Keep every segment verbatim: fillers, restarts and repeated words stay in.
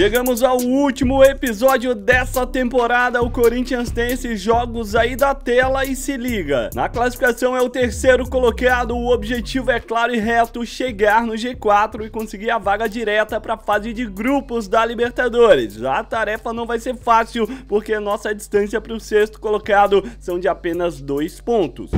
Chegamos ao último episódio dessa temporada. O Corinthians tem esses jogos aí da tela e se liga. Na classificação é o terceiro colocado. O objetivo é claro e reto: chegar no G quatro e conseguir a vaga direta para a fase de grupos da Libertadores. A tarefa não vai ser fácil, porque nossa distância para o sexto colocado são de apenas dois pontos.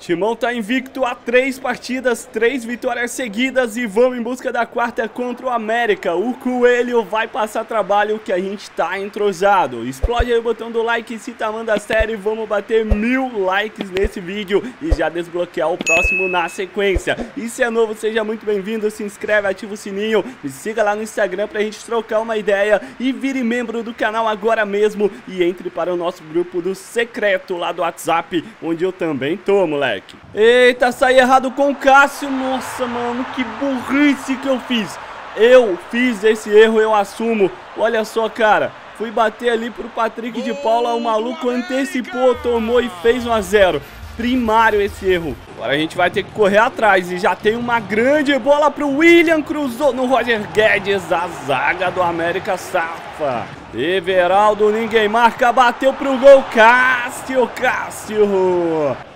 Timão tá invicto a três partidas, três vitórias seguidas e vão em busca da quarta contra o América. O Coelho vai passar trabalho, que a gente tá entrosado. Explode aí o botão do like se tá amando a série. Vamos bater mil likes nesse vídeo e já desbloquear o próximo na sequência. E se é novo, seja muito bem-vindo, se inscreve, ativa o sininho, me siga lá no Instagram pra gente trocar uma ideia e vire membro do canal agora mesmo e entre para o nosso grupo do secreto lá do WhatsApp, onde eu também tô, moleque. Eita, saí errado com o Cássio. Nossa, mano, que burrice que eu fiz. Eu fiz esse erro, eu assumo. Olha só, cara, fui bater ali pro Patrick de Paula, o maluco antecipou, tomou e fez um a zero. Primário esse erro. Agora a gente vai ter que correr atrás e já tem uma grande bola pro William, cruzou no Roger Guedes, a zaga do América safa. Everaldo, ninguém marca, bateu pro gol, Cássio, Cássio.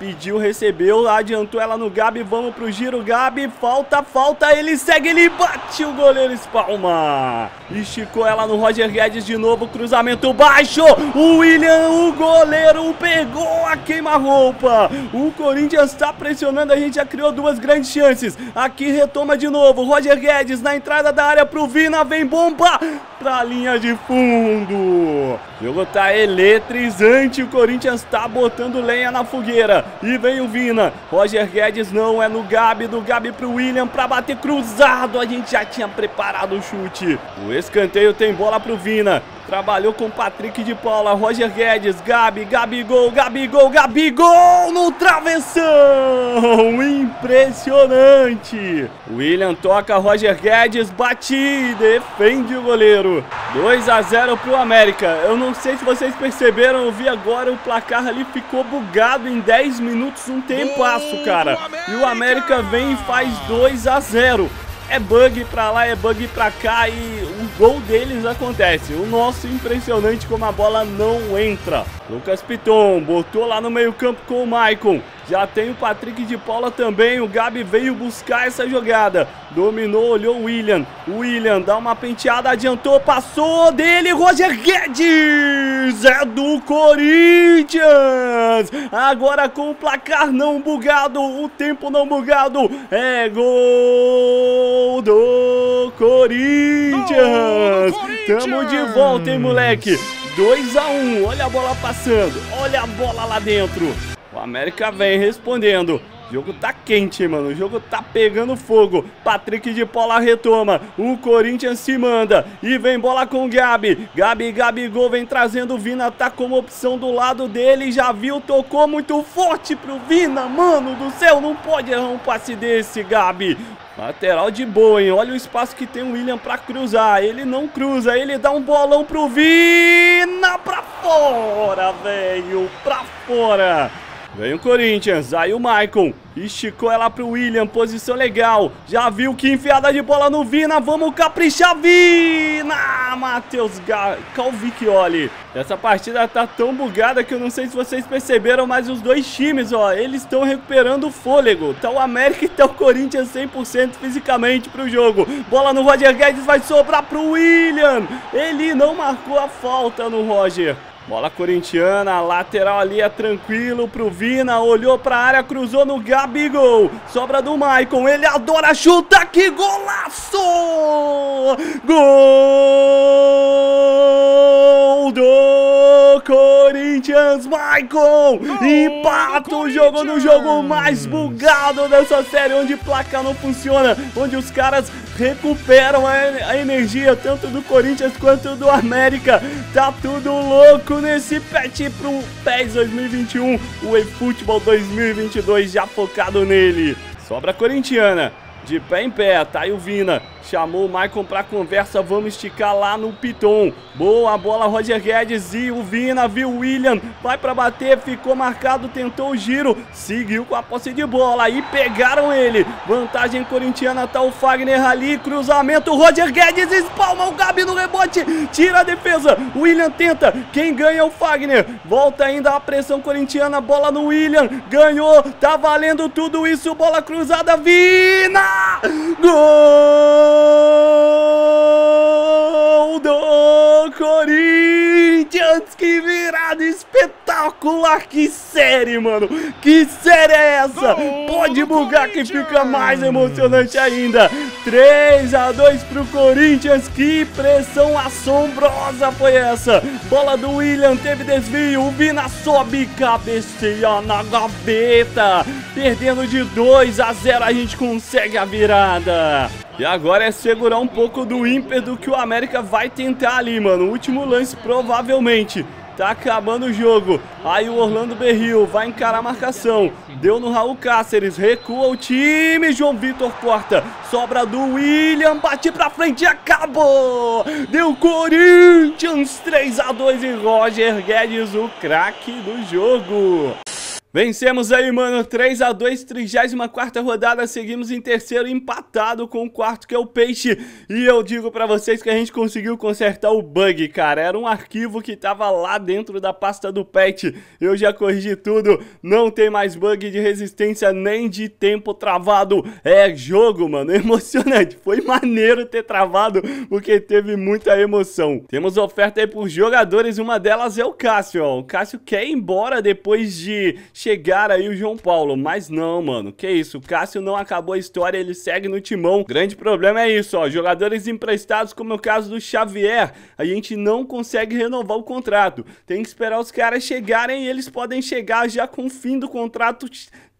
Pediu, recebeu, adiantou ela no Gabi, vamos pro giro, Gabi, falta, falta, ele segue, ele bate, o goleiro espalma. Esticou ela no Roger Guedes de novo, cruzamento baixo, o William, o goleiro, pegou a queima-roupa. O Corinthians tá pressionando, a gente já criou duas grandes chances. Aqui retoma de novo, Roger Guedes na entrada da área pro Vina, vem bomba pra linha de fundo. O jogo tá eletrizante, o Corinthians tá botando lenha na fogueira. E vem o Vina, Roger Guedes não, é no Gabi, do Gabi pro William pra bater cruzado. A gente já tinha preparado o chute. O escanteio tem bola pro Vina, trabalhou com o Patrick de Paula, Roger Guedes, Gabi, Gabigol, Gabigol, Gabigol no travessão, impressionante. William toca, Roger Guedes bate e defende o goleiro. Dois a zero pro América. Eu não sei se vocês perceberam, eu vi agora o placar ali, ficou bugado em dez minutos, um tempasso, cara. E o América vem e faz dois a zero. É bug pra lá, é bug pra cá e o gol deles acontece. O nosso, impressionante como a bola não entra. Lucas Piton botou lá no meio campo com o Maicon. Já tem o Patrick de Paula também, o Gabi veio buscar essa jogada. Dominou, olhou o William. O William dá uma penteada, adiantou, passou dele, Roger Guedes! É do Corinthians! Agora com o placar não bugado, o tempo não bugado, é gol do Corinthians! Tamo de volta, hein, moleque? dois a um, olha a bola passando, olha a bola lá dentro. O América vem respondendo. O jogo tá quente, mano. O jogo tá pegando fogo. Patrick de Paula retoma. O Corinthians se manda. E vem bola com o Gabi. Gabi, Gabigol vem trazendo o Vina. Tá como opção do lado dele. Já viu, tocou muito forte pro Vina. Mano do céu, não pode errar um passe desse, Gabi. Lateral de boa, hein? Olha o espaço que tem o William pra cruzar. Ele não cruza, ele dá um bolão pro Vina. Pra fora, velho. Pra fora. Vem o Corinthians, aí o Maicon esticou ela pro William, posição legal. Já viu que enfiada de bola no Vina, vamos caprichar, Vina! Matheus Calvicchioli. Essa partida tá tão bugada que eu não sei se vocês perceberam, mas os dois times, ó, eles estão recuperando o fôlego. Tá o América e tá o Corinthians cem por cento fisicamente pro jogo. Bola no Roger Guedes, vai sobrar pro William. Ele não marcou a falta no Roger. Bola corintiana, lateral ali é tranquilo pro Vina, olhou pra área, cruzou no Gabigol. Sobra do Maicon, ele adora, chuta, que golaço! Gol do Corinthians, Maicon! Empata o jogo no jogo mais bugado dessa série, onde placa não funciona, onde os caras recuperam a energia tanto do Corinthians quanto do América. Tá tudo louco nesse patch pro PES dois mil e vinte e um, o EFootball dois mil e vinte e dois já focado nele. Sobra a corintiana, de pé em pé, tá aí o Vina. Chamou o Maicon pra conversa, vamos esticar lá no Piton. Boa bola, Roger Guedes e o Vina, viu o William, vai pra bater, ficou marcado, tentou o giro, seguiu com a posse de bola e pegaram ele. Vantagem corintiana, tá o Fagner ali, cruzamento, Roger Guedes espalma o Gabi no rebote, tira a defesa, William tenta, quem ganha é o Fagner. Volta ainda a pressão corintiana, bola no William, ganhou, tá valendo tudo isso, bola cruzada, Vina! Gol! Gol do Corinthians, que virada espetacular, que série, mano, que série é essa? Gol, pode bugar que fica mais emocionante ainda. Três a dois pro Corinthians, que pressão assombrosa foi essa. Bola do William, teve desvio, o Vina sobe, cabeceia na gaveta, perdendo de dois a zero, a gente consegue a virada. E agora é segurar um pouco do ímpeto que o América vai tentar ali, mano. Último lance, provavelmente. Tá acabando o jogo. Aí o Orlando Berril vai encarar a marcação. Deu no Raul Cáceres. Recua o time. João Vitor corta. Sobra do William. Bate pra frente e acabou. Deu Corinthians três a dois e Roger Guedes, o craque do jogo. Vencemos aí, mano, três a dois, trigésima quarta rodada, seguimos em terceiro, empatado com o quarto, que é o Peixe. E eu digo pra vocês que a gente conseguiu consertar o bug, cara. Era um arquivo que tava lá dentro da pasta do patch. Eu já corrigi tudo, não tem mais bug de resistência nem de tempo travado. É jogo, mano, emocionante. Foi maneiro ter travado, porque teve muita emoção. Temos oferta aí por jogadores, uma delas é o Cássio, ó. O Cássio quer ir embora depois de... chegar aí o João Paulo, mas não, mano, que isso, o Cássio não acabou a história, ele segue no timão. Grande problema é isso, ó, jogadores emprestados, como é o caso do Xavier, a gente não consegue renovar o contrato, tem que esperar os caras chegarem e eles podem chegar já com o fim do contrato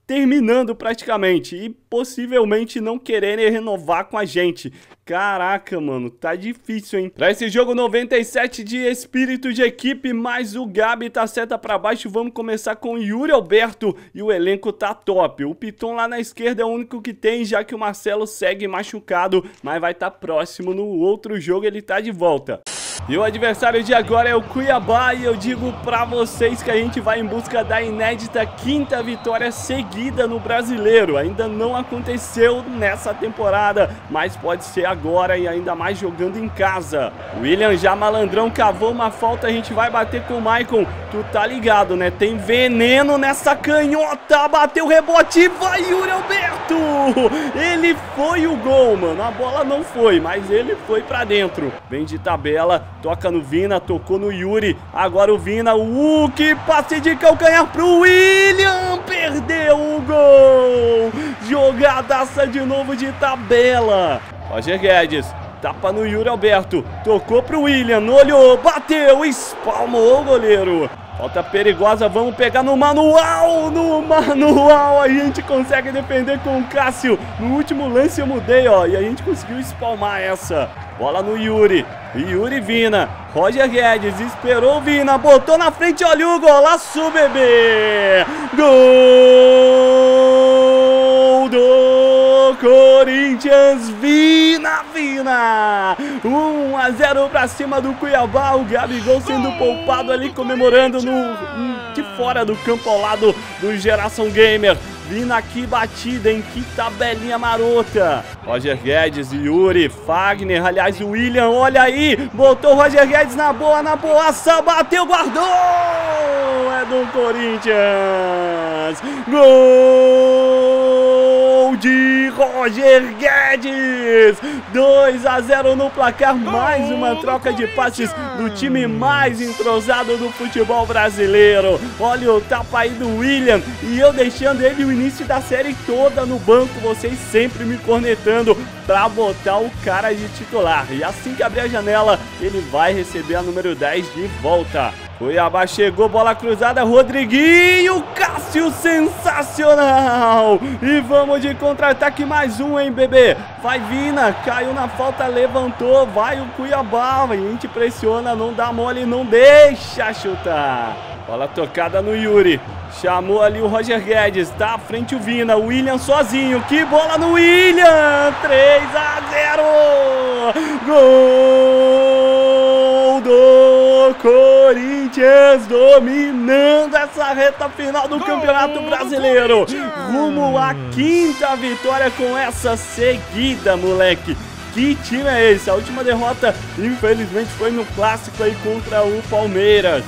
terminando praticamente e possivelmente não quererem renovar com a gente. Caraca, mano, tá difícil, hein? Pra esse jogo, noventa e sete de espírito de equipe, mas o Gabi tá seta pra baixo. Vamos começar com o Yuri Alberto e o elenco tá top. O Piton lá na esquerda é o único que tem, já que o Marcelo segue machucado, mas vai tá próximo no outro jogo, ele tá de volta. E o adversário de agora é o Cuiabá e eu digo pra vocês que a gente vai em busca da inédita quinta vitória seguida no Brasileiro. Ainda não aconteceu nessa temporada, mas pode ser agora e ainda mais jogando em casa. William já malandrão, cavou uma falta, a gente vai bater com o Maicon. Tu tá ligado, né? Tem veneno nessa canhota, bateu o rebote e vai Yuri Alberto! Ele foi o gol, mano. A bola não foi, mas ele foi pra dentro. Vem de tabela. Toca no Vina, tocou no Yuri. Agora o Vina, o uh, que passe de calcanhar pro William. Perdeu o gol. Jogadaça de novo de tabela. Roger Guedes. Tapa no Yuri Alberto. Tocou pro William. Olhou, bateu, espalmou o goleiro. Falta perigosa, vamos pegar no manual, no manual, a gente consegue defender com o Cássio. No último lance eu mudei, ó, e a gente conseguiu espalmar essa. Bola no Yuri, Yuri Vina, Roger Guedes, esperou o Vina, botou na frente, olha o golaço, bebê! Gol do Corinthians, Vina, Vina! um a zero pra cima do Cuiabá, o Gabigol sendo poupado ali, comemorando no, de fora do campo ao lado do Geração Gamer. Vina, que batida, hein? Que tabelinha marota. Roger Guedes, Yuri, Fagner, aliás o William, olha aí, botou o Roger Guedes na boa, na boaça, bateu, guardou! É do Corinthians! Gol de Roger Guedes, dois a zero no placar, mais uma troca de passes do time mais entrosado do futebol brasileiro. Olha o tapa aí do William e eu deixando ele o início da série toda no banco, vocês sempre me cornetando pra botar o cara de titular. E assim que abrir a janela, ele vai receber a número dez de volta. Cuiabá chegou, bola cruzada, Rodriguinho, Cássio, sensacional! E vamos de contra-ataque, mais um, hein, bebê? Vai Vina, caiu na falta, levantou, vai o Cuiabá, a gente pressiona, não dá mole, não deixa chutar. Bola tocada no Yuri. Chamou ali o Roger Guedes. Tá à frente o Vina. O William sozinho. Que bola no William. três a zero. Gol do Corinthians. Dominando essa reta final do Campeonato Brasileiro. Rumo à quinta vitória com essa seguida, moleque. Que time é esse? A última derrota, infelizmente, foi no clássico aí contra o Palmeiras.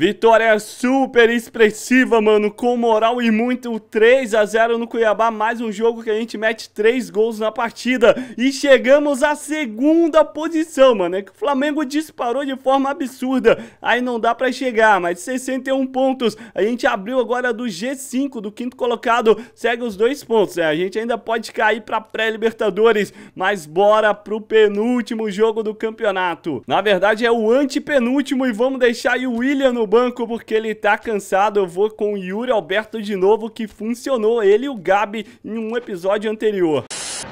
Vitória super expressiva, mano, com moral e muito, três a zero no Cuiabá, mais um jogo que a gente mete três gols na partida. E chegamos à segunda posição, mano, é que o Flamengo disparou de forma absurda, aí não dá pra chegar, mas sessenta e um pontos, a gente abriu agora do G cinco, do quinto colocado, segue os dois pontos, né? A gente ainda pode cair pra pré-Libertadores, mas bora pro penúltimo jogo do campeonato. Na verdade é o antepenúltimo e vamos deixar aí o William no banco porque ele tá cansado. Eu vou com o Yuri Alberto de novo, que funcionou ele e o Gabi em um episódio anterior.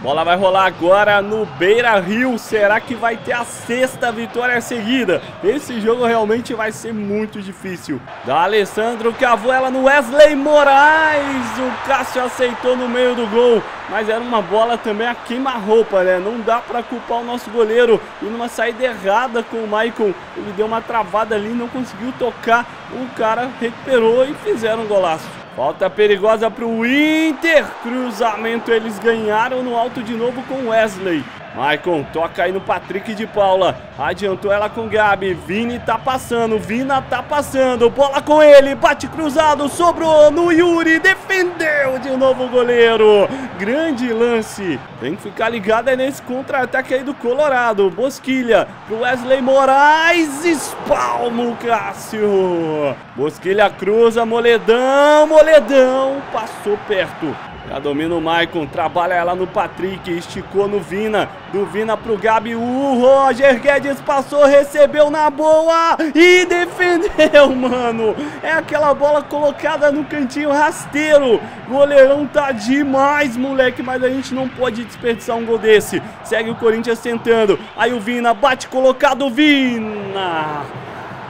Bola vai rolar agora no Beira-Rio. Será que vai ter a sexta vitória seguida? Esse jogo realmente vai ser muito difícil. Da Alessandro, cavou ela no Wesley Moraes. O Cássio aceitou no meio do gol, mas era uma bola também a queima-roupa, né? Não dá pra culpar o nosso goleiro. E numa saída errada com o Maicon, ele deu uma travada ali, não conseguiu tocar. O cara recuperou e fizeram um golaço. Falta perigosa para o Inter, cruzamento, eles ganharam no alto de novo com Wesley. Maicon toca aí no Patrick de Paula, adiantou ela com Gabi, Vini tá passando, Vina tá passando, bola com ele, bate cruzado, sobrou no Yuri, defendeu de novo o goleiro, grande lance. Tem que ficar ligado aí nesse contra-ataque aí do Colorado, Bosquilha pro Wesley Moraes, espalmo Cássio, Bosquilha cruza, Moledão, Moledão, passou perto. Já domina o Maicon, trabalha ela no Patrick, esticou no Vina, do Vina pro Gabi, o Roger Guedes passou, recebeu na boa e defendeu, mano. É aquela bola colocada no cantinho rasteiro, goleirão tá demais, moleque, mas a gente não pode desperdiçar um gol desse. Segue o Corinthians tentando, aí o Vina bate colocado, Vina,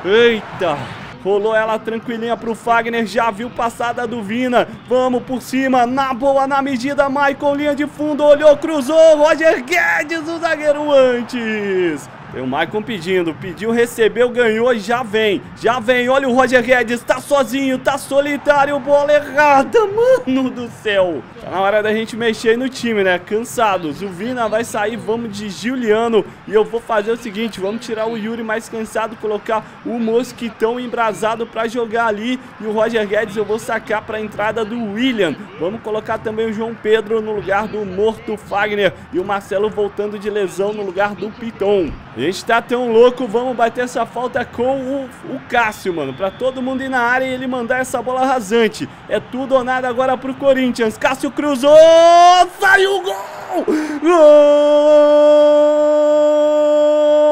eita. Rolou ela tranquilinha pro Fagner, já viu passada do Vina. Vamos por cima, na boa, na medida, Maicon, linha de fundo, olhou, cruzou, Roger Guedes, o zagueiro antes. Tem o Maicon pedindo, pediu, recebeu, ganhou, já vem, já vem, olha o Roger Guedes, tá sozinho, tá solitário, bola errada, mano do céu. Tá na hora da gente mexer no time, né, cansados, o Vina vai sair, vamos de Giuliano e eu vou fazer o seguinte, vamos tirar o Yuri mais cansado, colocar o Mosquitão embrasado pra jogar ali e o Roger Guedes eu vou sacar pra entrada do William, vamos colocar também o João Pedro no lugar do morto Fagner e o Marcelo voltando de lesão no lugar do Piton. A gente tá tão louco, vamos bater essa falta com o, o Cássio, mano, pra todo mundo ir na área e ele mandar essa bola rasante. É tudo ou nada agora pro Corinthians. Cássio cruzou, saiu o gol!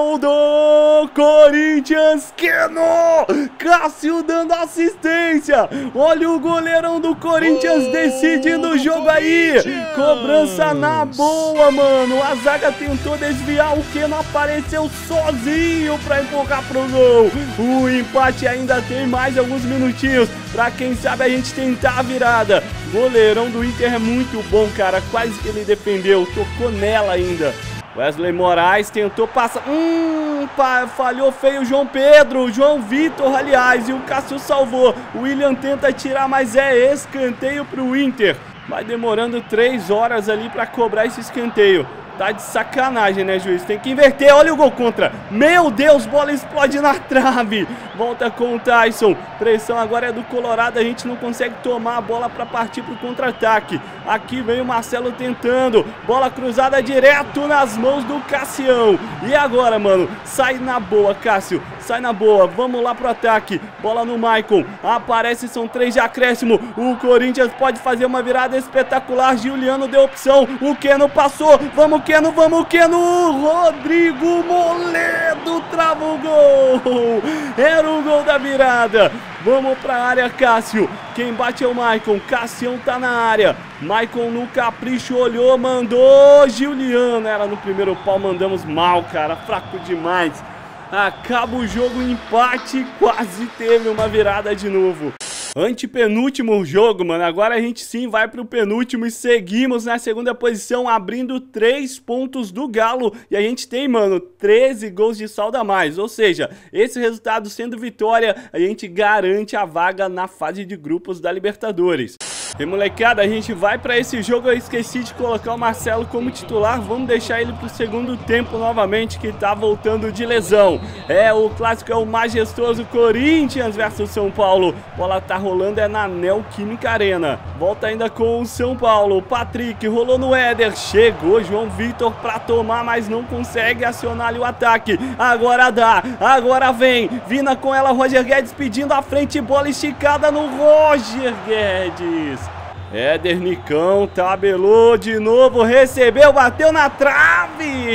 Gol do Corinthians, Keno! Cássio dando assistência. Olha o goleirão do Corinthians decidindo o jogo aí. Cobrança na boa, mano. A zaga tentou desviar, o Keno apareceu sozinho para empurrar pro gol. O empate ainda tem mais alguns minutinhos para quem sabe a gente tentar a virada. Goleirão do Inter é muito bom, cara. Quase que ele defendeu, tocou nela ainda. Wesley Moraes tentou passar. Hum, pa, falhou feio o João Pedro, o João Vitor, aliás, e o Cássio salvou. O William tenta tirar, mas é escanteio pro Inter. Vai demorando três horas ali para cobrar esse escanteio. Tá de sacanagem, né, juiz? Tem que inverter. Olha o gol contra. Meu Deus, bola explode na trave. Volta com o Tyson. Pressão agora é do Colorado. A gente não consegue tomar a bola pra partir pro contra-ataque. Aqui vem o Marcelo tentando. Bola cruzada direto nas mãos do Cassião. E agora, mano? Sai na boa, Cássio. Sai na boa. Vamos lá pro ataque. Bola no Maicon. Aparece, são três de acréscimo. O Corinthians pode fazer uma virada espetacular. Giuliano deu opção. O Keno passou. Vamos, Keno, vamos, Keno, Rodrigo Moledo trava o gol, era o gol da virada, vamos pra área Cássio, quem bate é o Maicon, Cássio tá na área, Maicon no capricho, olhou, mandou, Giuliano, era no primeiro pau, mandamos mal, cara, fraco demais. acaba o jogo em empate, quase teve uma virada de novo. Antepenúltimo jogo, mano, agora a gente sim vai pro penúltimo e seguimos na segunda posição, abrindo três pontos do Galo, e a gente tem, mano, treze gols de saldo a mais, ou seja, esse resultado sendo vitória, a gente garante a vaga na fase de grupos da Libertadores. E molecada, a gente vai pra esse jogo, eu esqueci de colocar o Marcelo como titular, vamos deixar ele pro segundo tempo novamente, que tá voltando de lesão. É, o clássico é o majestoso Corinthians versus São Paulo, bola tá rolando é na Neoquímica Arena. Volta ainda com o São Paulo, Patrick rolou no Éder, chegou João Vitor pra tomar, mas não consegue acionar ali o ataque, agora dá, agora vem, Vina com ela, Roger Guedes pedindo a frente, bola esticada no Roger Guedes. Éder, Nicão, tabelou de novo, recebeu, bateu na trave!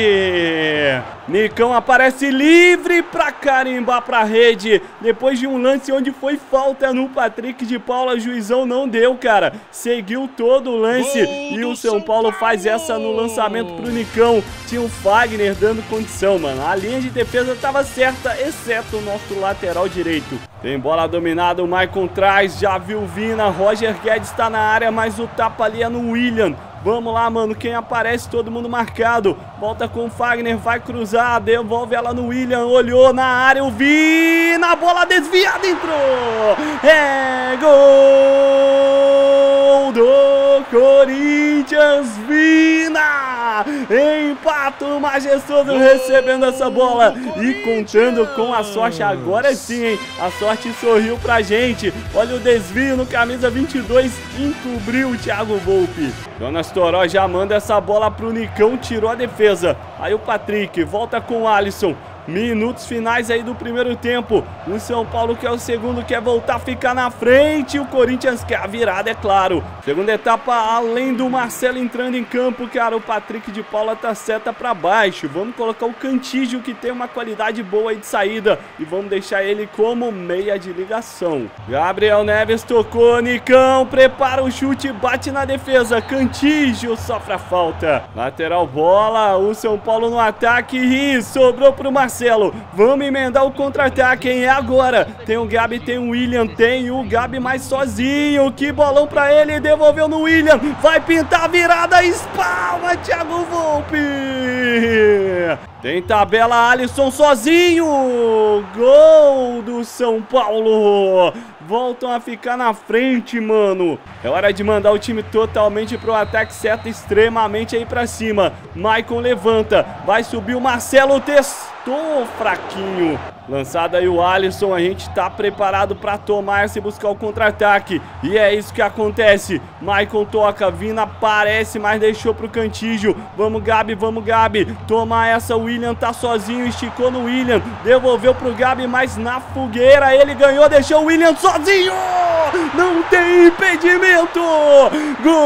Nicão aparece livre pra carimbar pra rede, depois de um lance onde foi falta no Patrick de Paula, juizão não deu, cara, seguiu todo o lance e o São Paulo faz essa no lançamento pro Nicão, tinha o Fagner dando condição, mano, a linha de defesa tava certa, exceto o nosso lateral direito. Tem bola dominada, o Maicon traz, já viu Vina, Roger Guedes tá na área, mas o tapa ali é no William. Vamos lá, mano, quem aparece, todo mundo marcado. Volta com o Fagner, vai cruzar, devolve ela no William, olhou na área, o Vina, bola desviada, entrou! É gol do Corinthians, Vina! Empata o majestoso recebendo essa bola e contando com a sorte agora sim, hein? A sorte sorriu pra gente. Olha o desvio no camisa vinte e dois, encobriu o Thiago Volpi. Jonas Toró já manda essa bola pro Nicão, tirou a defesa. Aí o Patrick volta com o Alisson. Minutos finais aí do primeiro tempo. O São Paulo, que é o segundo, quer voltar a ficar na frente. O Corinthians quer a virada, é claro. Segunda etapa, além do Marcelo entrando em campo, cara, o Patrick de Paula tá seta pra baixo. Vamos colocar o Cantígio, que tem uma qualidade boa aí de saída. E vamos deixar ele como meia de ligação. Gabriel Neves tocou, Nicão prepara o chute, bate na defesa. Cantígio sofre a falta. Lateral bola, o São Paulo no ataque e sobrou pro Marcelo. Marcelo, vamos emendar o contra-ataque, hein? É agora, tem o Gabi, tem o William, tem o Gabi mais sozinho, que bolão pra ele, devolveu no William, vai pintar a virada, espalma Thiago Volpi! Tem tabela, Alisson sozinho, gol do São Paulo! Voltam a ficar na frente, mano. É hora de mandar o time totalmente pro ataque, seta extremamente aí pra cima. Maicon levanta, vai subir o Marcelo, testou fraquinho. Lançado aí o Alisson, a gente tá preparado pra tomar essa e buscar o contra-ataque. E é isso que acontece. Maicon toca, Vina aparece, mas deixou pro Cantígio. Vamos, Gabi, vamos, Gabi. Toma essa, o William tá sozinho, esticou no William. Devolveu pro Gabi, mas na fogueira ele ganhou, deixou o William sozinho. Sozinho, não tem impedimento, gol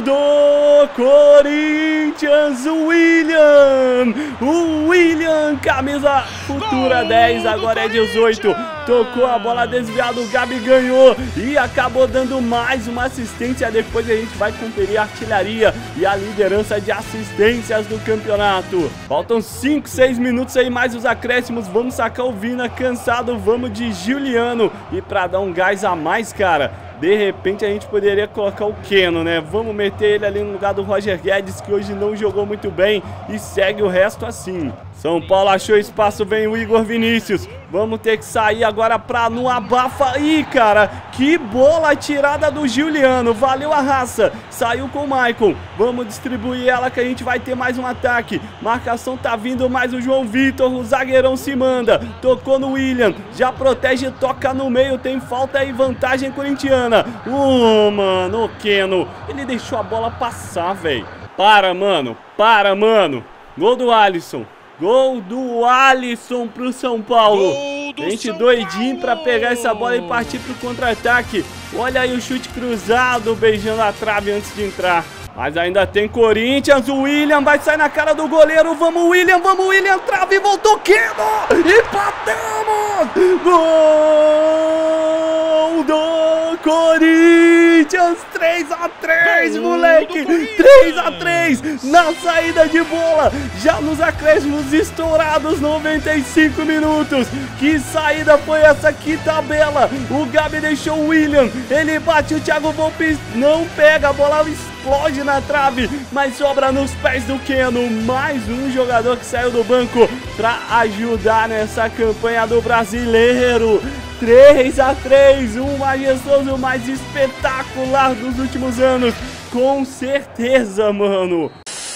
do Corinthians, William, o William, camisa futura dez, agora é dezoito, tocou a bola desviada, o Gabi ganhou e acabou dando mais uma assistência, depois a gente vai conferir a artilharia e a liderança de assistências do campeonato. Faltam cinco, seis minutos aí, mais os acréscimos, vamos sacar o Vina, cansado, vamos de Giuliano e pra dar um gás a mais, cara. De repente a gente poderia colocar o Keno, né? Vamos meter ele ali no lugar do Roger Guedes, que hoje não jogou muito bem, e segue o resto assim. São Paulo achou espaço, vem o Igor Vinícius. Vamos ter que sair agora pra não abafa. Ih, cara, que bola tirada do Giuliano. Valeu a raça. Saiu com o Maicon. Vamos distribuir ela que a gente vai ter mais um ataque. Marcação tá vindo mais o João Vitor. O zagueirão se manda. Tocou no William. Já protege, toca no meio. Tem falta e vantagem corintiana. Oh, mano, o Keno, ele deixou a bola passar, velho. Para, mano, para, mano. Gol do Alisson. Gol do Alisson pro São Paulo. A gente doidinho pra pegar essa bola e partir pro contra-ataque. Olha aí o chute cruzado, beijando a trave antes de entrar. Mas ainda tem Corinthians, o William vai sair na cara do goleiro. Vamos, William, vamos, William, trave, voltou, Keno. Empatamos! Gol do Corinthians, três a três, moleque, três a três na saída de bola, já nos acréscimos estourados, noventa e cinco minutos, que saída foi essa, que tabela, o Gabi deixou o William, ele bate, o Thiago Volpi não pega, a bola explode na trave, mas sobra nos pés do Keno, mais um jogador que saiu do banco para ajudar nessa campanha do brasileiro. três a três, um majestoso mais espetacular dos últimos anos, com certeza, mano.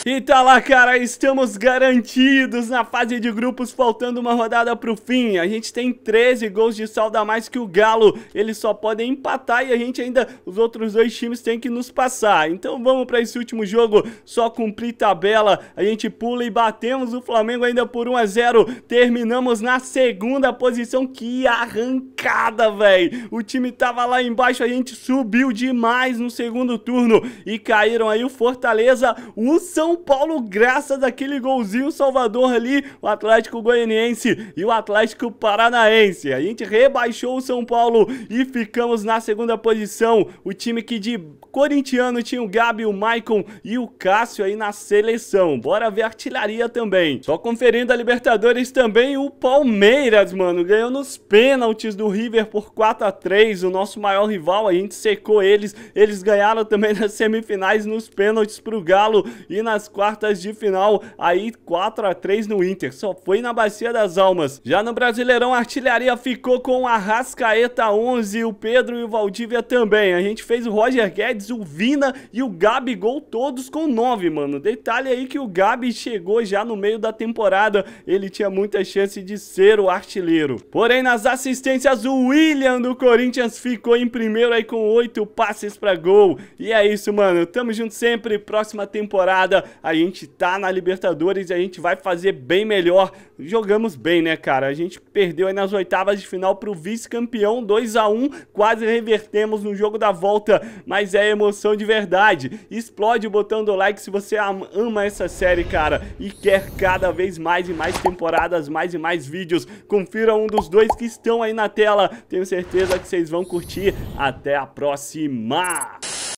E tá lá, cara, estamos garantidos na fase de grupos, faltando uma rodada pro fim. A gente tem treze gols de saldo a mais que o Galo, eles só podem empatar e a gente ainda, os outros dois times têm que nos passar. Então vamos pra esse último jogo, só cumprir tabela, a gente pula e batemos o Flamengo ainda por um a zero. Terminamos na segunda posição, que arrancada, velho. O time tava lá embaixo, a gente subiu demais no segundo turno e caíram aí o Fortaleza, o São Paulo, graças àquele golzinho Salvador ali, o Atlético Goianiense e o Atlético Paranaense. A gente rebaixou o São Paulo e ficamos na segunda posição. O time que de corintiano tinha o Gabi, o Maicon e o Cássio aí na seleção. Bora ver a artilharia também. Só conferindo a Libertadores também, o Palmeiras, mano, ganhou nos pênaltis do River por quatro a três, o nosso maior rival, a gente secou eles. Eles ganharam também nas semifinais nos pênaltis pro Galo e na nas quartas de final, aí quatro a três no Inter, só foi na Bacia das Almas. Já no Brasileirão, a artilharia ficou com a Arrascaeta onze, o Pedro e o Valdívia também. A gente fez o Roger Guedes, o Vina e o Gabigol todos com nove, mano. Detalhe aí que o Gabi chegou já no meio da temporada, ele tinha muita chance de ser o artilheiro. Porém, nas assistências, o William do Corinthians ficou em primeiro aí com oito passes pra gol. E é isso, mano, tamo junto sempre, próxima temporada a gente tá na Libertadores e a gente vai fazer bem melhor. Jogamos bem, né, cara? A gente perdeu aí nas oitavas de final pro vice-campeão, dois a um, quase revertemos no jogo da volta, mas é emoção de verdade. Explode o botão do like se você ama essa série, cara, e quer cada vez mais e mais temporadas, mais e mais vídeos. Confira um dos dois que estão aí na tela, tenho certeza que vocês vão curtir. Até a próxima!